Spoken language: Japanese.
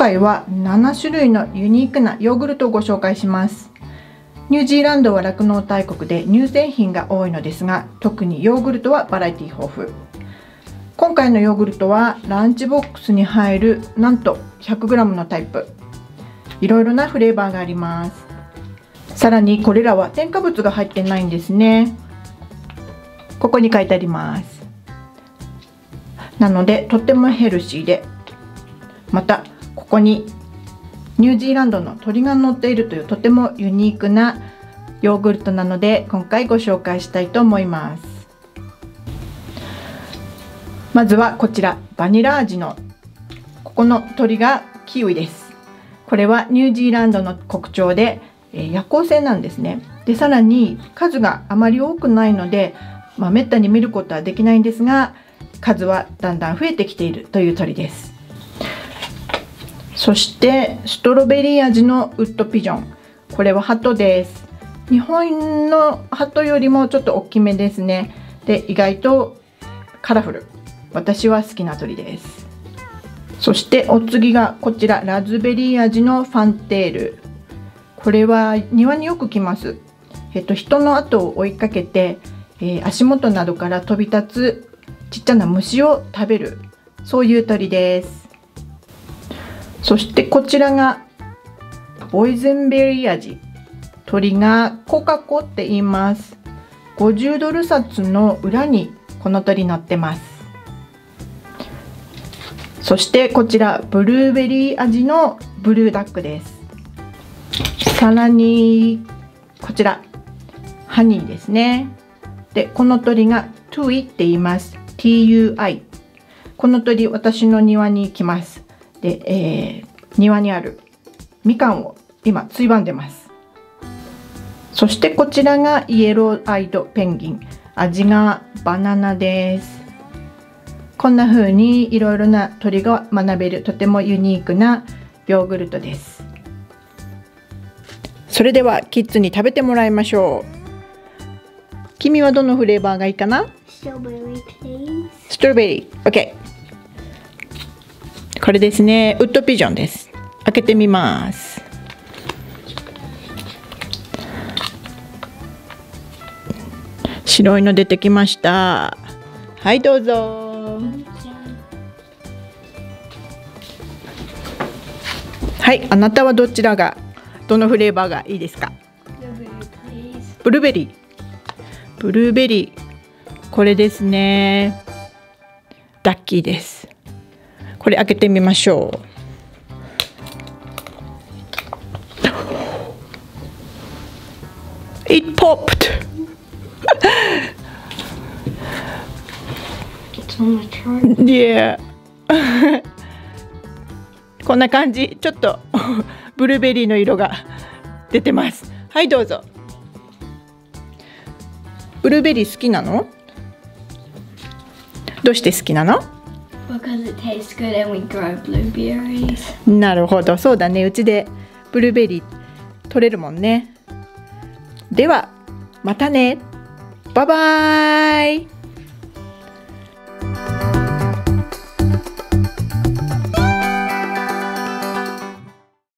回は7種類のユニークなヨーグルトをご紹介します。ニュージーランドは酪農大国で乳製品が多いのですが、特にヨーグルトはバラエティ豊富。今回のヨーグルトはランチボックスに入るなんと 100g のタイプ。いろいろなフレーバーがあります。さらにこれらは添加物が入ってないんですね。ここに書いてあります。なのでとってもヘルシーで、またここにニュージーランドの鶏が乗っているというとてもユニークなヨーグルトなので、今回ご紹介したいと思います。まずはこちらバニラ味のここの鳥がキウイです。これはニュージーランドの国鳥で夜行性なんですね。でさらに数があまり多くないので、めったに見ることはできないんですが、数はだんだん増えてきているという鳥です。そしてストロベリー味のウッドピジョン、これは鳩です。日本の鳩よりもちょっと大きめですね。で意外とカラフル、私は好きな鳥です。そしてお次がこちらラズベリー味のファンテール、これは庭によく来ます。人の後を追いかけて、足元などから飛び立つちっちゃな虫を食べる、そういう鳥です。そしてこちらがボイゼンベリー味、鳥がコカコって言います。50ドル札の裏にこの鳥載ってます。そしてこちらブルーベリー味のブルーダックです。さらにこちらハニーですね。でこの鳥が Tui って言います。 TUI、 この鳥私の庭に来ます。で、庭にあるみかんを今ついばんでます。そしてこちらがイエローアイドペンギン、味がバナナです。こんな風にいろいろな鳥が学べるとてもユニークなヨーグルトです。それではキッズに食べてもらいましょう。君はどのフレーバーがいいかな？ストロベリー、please。ストロベリー、OK。これですね、ウッドピジョンです。開けてみます。白いの出てきました。はい、どうぞ。はい、あなたはどちらが、どのフレーバーがいいですか？ブルーベリー、ブルーベリー、これですね、ラッキーです。これ開けてみましょう。It popped! Yeah. こんな感じ、ちょっとブルーベリーの色が出てます。はい、どうぞ。ブルーベリー好きなの？どうして好きなの？なるほど、そうだね、うちでブルーベリー取れるもんね。ではまたね、バイバイ。